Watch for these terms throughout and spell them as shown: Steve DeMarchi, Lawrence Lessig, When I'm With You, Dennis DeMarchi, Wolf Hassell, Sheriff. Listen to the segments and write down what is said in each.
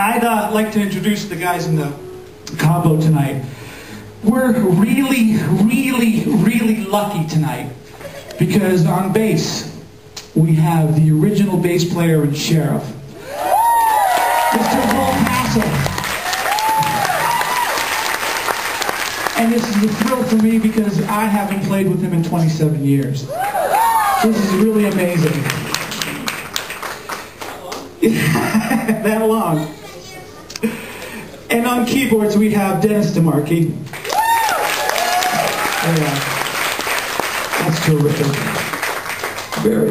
I'd like to introduce the guys in the Cabo tonight. We're really lucky tonight because on bass, we have the original bass player in Sheriff, Mr. Wolf Hassell. And this is a thrill for me because I haven't played with him in 27 years. This is really amazing. That long. And on keyboards we have Dennis DeMarchi. That's terrific.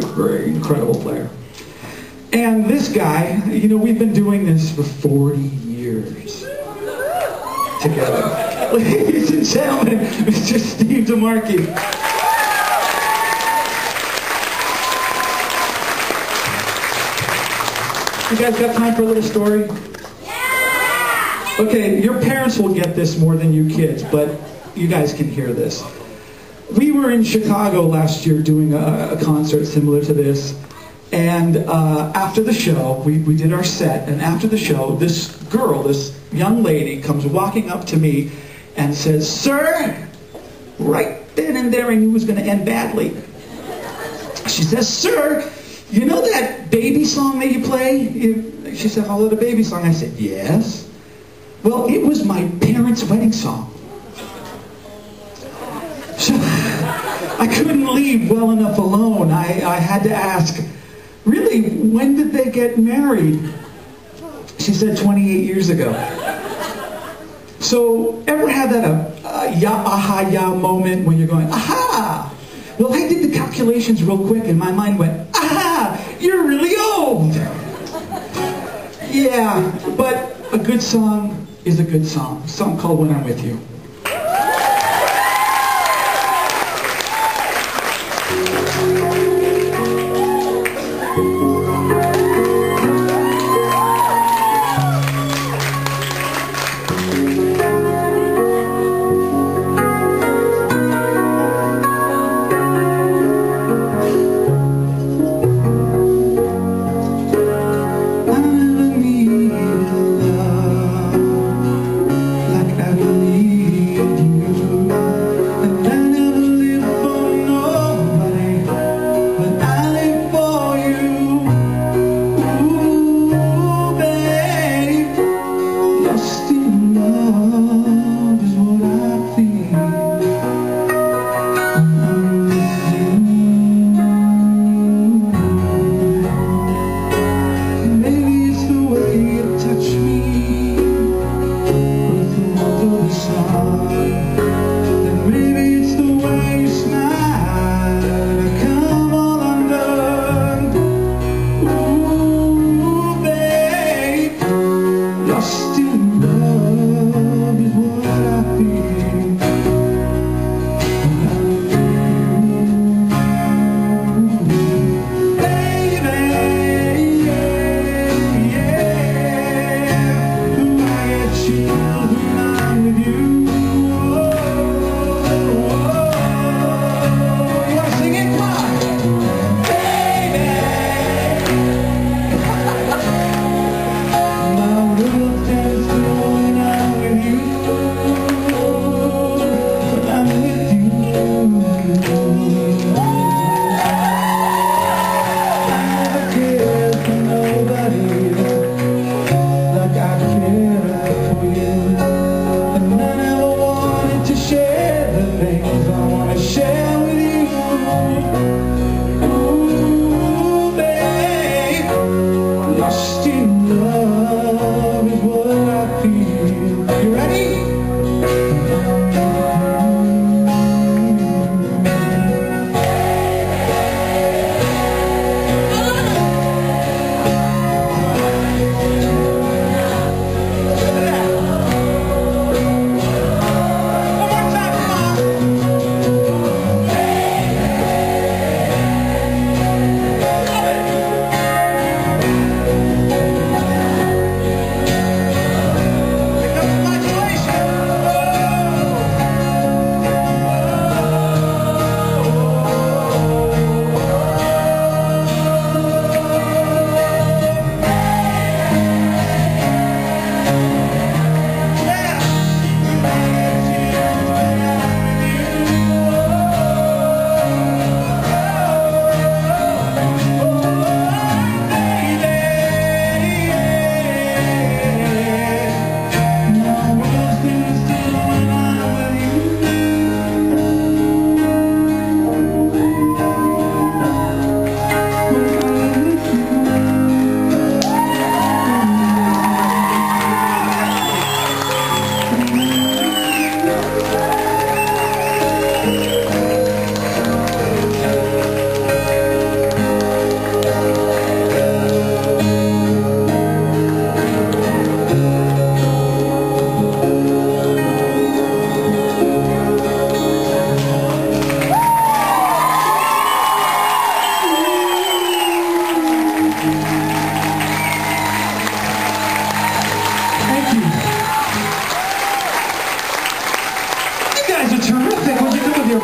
Very incredible player. And this guy, you know, we've been doing this for 40 years together. Ladies and gentlemen, Mr. Steve DeMarchi. You guys got time for a little story? Yeah! Okay, your parents will get this more than you kids, but you guys can hear this. We were in Chicago last year doing a concert similar to this, and after the show, we did our set, and after the show, this girl, this young lady, comes walking up to me and says, "Sir," right then and there, I knew it was gonna end badly. She says, "Sir, you know that baby song that you play?" She said, "Hello, the baby song." I said, "Yes." "Well, it was my parents' wedding song." So I couldn't leave well enough alone. I had to ask, "Really, when did they get married?" She said, 28 years ago. So ever had that aha moment when you're going, "Aha! Well, I did the calculations real quick and my mind went, aha, you're really old." Yeah, but a good song is a good song. A song called When I'm With You. I believe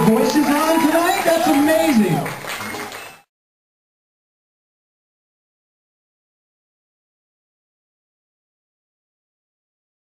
voices on tonight? That's amazing.